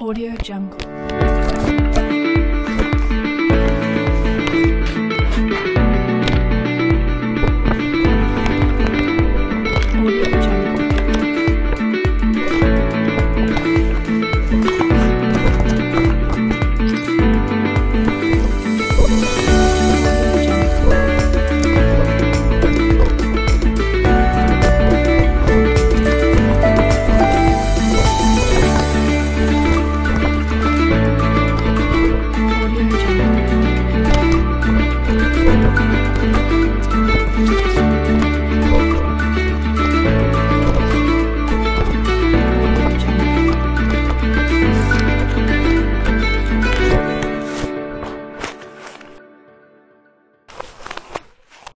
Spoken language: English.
AudioJungle.